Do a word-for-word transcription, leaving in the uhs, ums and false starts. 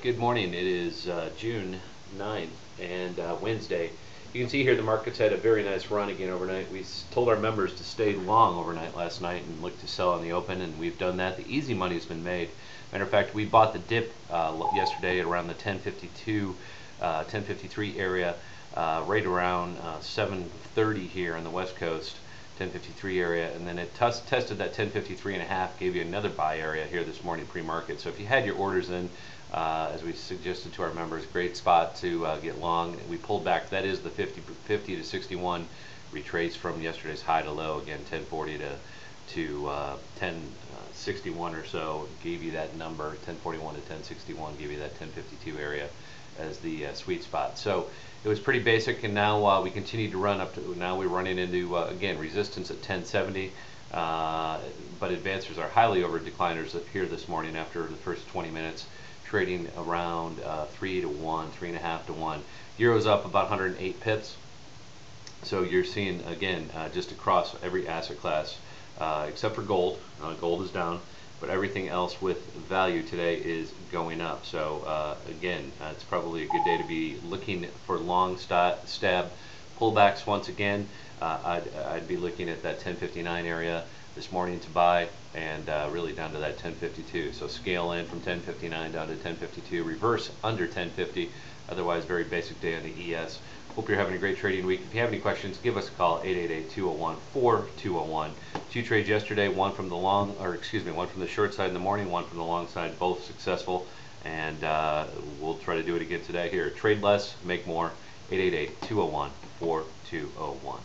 Good morning. It is uh, June ninth and uh, Wednesday. You can see here the markets had a very nice run again overnight. We told our members to stay long overnight last night and look to sell on the open, and we've done that. The easy money has been made. Matter of fact, we bought the dip uh, yesterday at around the ten fifty-two, uh, ten fifty-three area, uh, right around uh, seven thirty here on the West Coast, ten fifty-three area, and then it tested that ten fifty-three and a half, gave you another buy area here this morning pre-market. So if you had your orders in, uh, as we suggested to our members, great spot to uh, get long. We pulled back. That is the fifty to sixty-one retrace from yesterday's high to low. Again, ten forty to to uh, ten sixty-one or so gave you that number. ten forty-one to ten sixty-one gave you that ten fifty-two area as the uh, sweet spot. So it was pretty basic, and now uh, we continue to run up to, now we're running into, uh, again, resistance at ten seventy, uh, but advancers are highly over decliners up here this morning after the first twenty minutes, trading around uh, three to one, three point five to one. Euro's up about one hundred eight pips, so you're seeing, again, uh, just across every asset class, uh, except for gold. Uh, gold is down, but everything else with value today is going up. So uh, again, uh, it's probably a good day to be looking for long st stab pullbacks once again. Uh, I'd, I'd be looking at that ten fifty-nine area this morning to buy, and uh, really down to that ten fifty-two. So scale in from ten fifty-nine down to ten fifty-two, reverse under ten fifty. Otherwise, very basic day on the E S. Hope you're having a great trading week. If you have any questions, give us a call, eight eight eight, two oh one, four two oh one. Two trades yesterday, one from the long, or excuse me, one from the short side in the morning, one from the long side, both successful. And uh, we'll try to do it again today here. Trade less, make more, eight eight eight, two oh one, four two oh one.